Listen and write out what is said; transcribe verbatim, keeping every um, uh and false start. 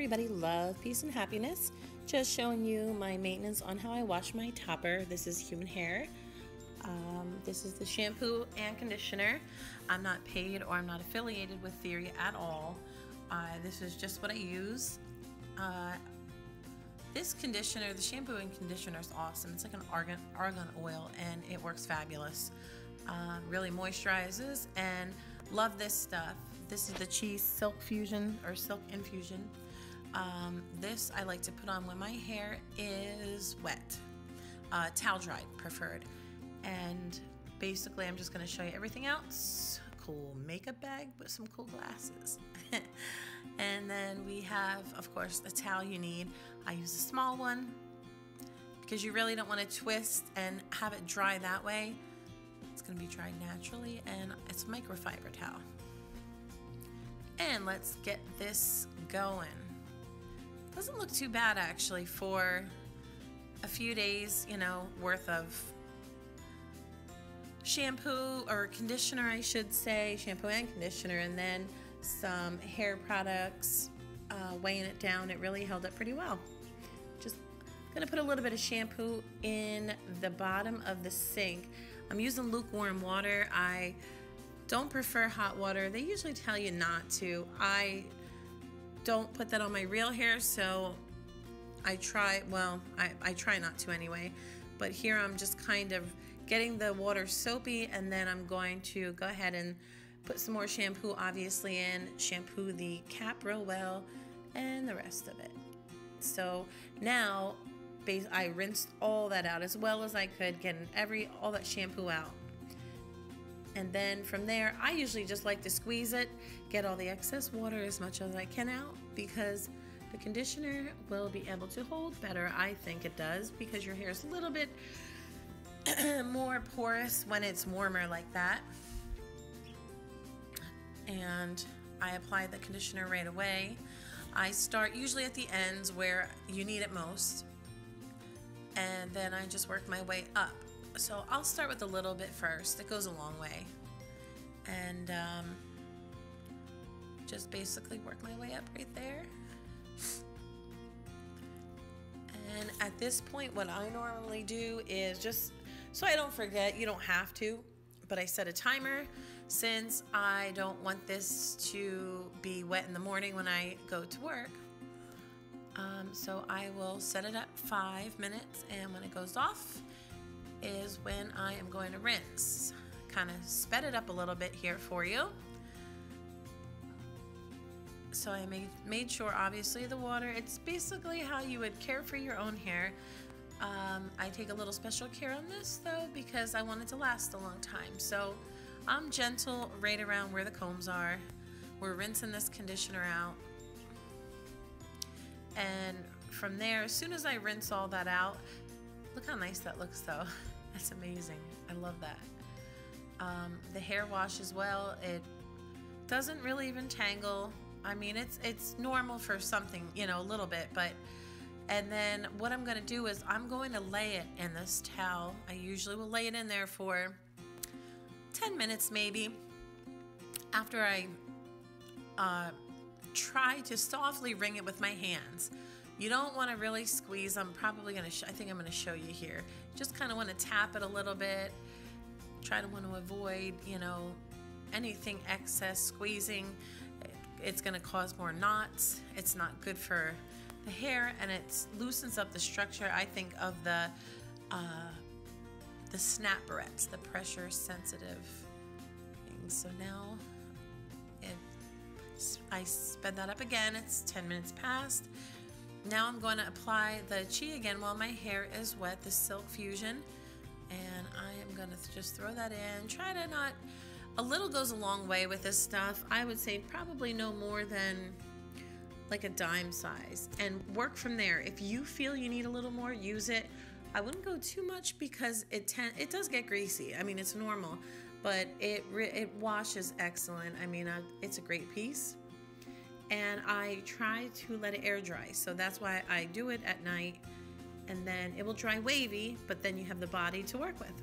everybody, Love, Peace and Happiness. Just showing you my maintenance on how I wash my topper. This is human hair. Um, this is the shampoo and conditioner. I'm not paid or I'm not affiliated with Theory at all. Uh, this is just what I use. Uh, this conditioner, the shampoo and conditioner is awesome. It's like an argan, argan oil, and it works fabulous. Uh, really moisturizes, and love this stuff. This is the C H I Silk Fusion or Silk Infusion. Um, this I like to put on when my hair is wet, uh, towel dried preferred. And basically I'm just going to show you everything else. Cool makeup bag with some cool glasses. And then we have, of course, the towel you need. I use a small one because you really don't want to twist and have it dry that way. It's going to be dried naturally, and it's a microfiber towel. And let's get this going. Doesn't look too bad actually for a few days, you know, worth of shampoo or conditioner, I should say, shampoo and conditioner, and then some hair products, uh, weighing it down. It really held up pretty well. Just gonna put a little bit of shampoo in the bottom of the sink. I'm using lukewarm water. I don't prefer hot water. They usually tell you not to. I don't put that on my real hair, so I try, well, I, I try not to anyway. But here I'm just kind of getting the water soapy, and then I'm going to go ahead and put some more shampoo obviously in, shampoo the cap real well, and the rest of it. So now I rinsed all that out as well as I could, getting every all that shampoo out. And then from there, I usually just like to squeeze it, get all the excess water as much as I can out, because the conditioner will be able to hold better. I think it does, because your hair is a little bit more porous when it's warmer like that. And I apply the conditioner right away. I start usually at the ends where you need it most, and then I just work my way up. So I'll start with a little bit first. It goes a long way. And um, just basically work my way up right there. And at this point, what I normally do is, just so I don't forget, you don't have to, but I set a timer, since I don't want this to be wet in the morning when I go to work. Um, so I will set it at five minutes, and when it goes off is when I am going to rinse. Kind of sped it up a little bit here for you. So I made, made sure, obviously, the water, it's basically how you would care for your own hair. Um, I take a little special care on this though, because I want it to last a long time. So I'm gentle right around where the combs are. We're rinsing this conditioner out. And from there, as soon as I rinse all that out, look how nice that looks though. That's amazing. I love that. Um, the hair wash as well. It doesn't really even tangle. I mean, it's it's normal for something, you know, a little bit, but, and then what I'm gonna do is I'm going to lay it in this towel. I usually will lay it in there for ten minutes maybe, after I uh, try to softly wring it with my hands. You don't want to really squeeze. I'm probably gonna, sh I think I'm gonna show you here. Just kind of want to tap it a little bit. Try to want to avoid, you know, anything excess squeezing. It's gonna cause more knots. It's not good for the hair, and it loosens up the structure, I think, of the uh, the snaprets, the pressure sensitive things. So now it, I sped that up again. It's ten minutes past. Now I'm going to apply the C H I again while my hair is wet, the Silk Fusion, and I am going to just throw that in. Try to not, a little goes a long way with this stuff. I would say probably no more than like a dime size, and work from there. If you feel you need a little more, use it. I wouldn't go too much, because it ten it does get greasy. I mean, it's normal, but it it washes excellent. I mean, I, it's a great piece. And I try to let it air dry, so that's why I do it at night, and then it will dry wavy, but then you have the body to work with.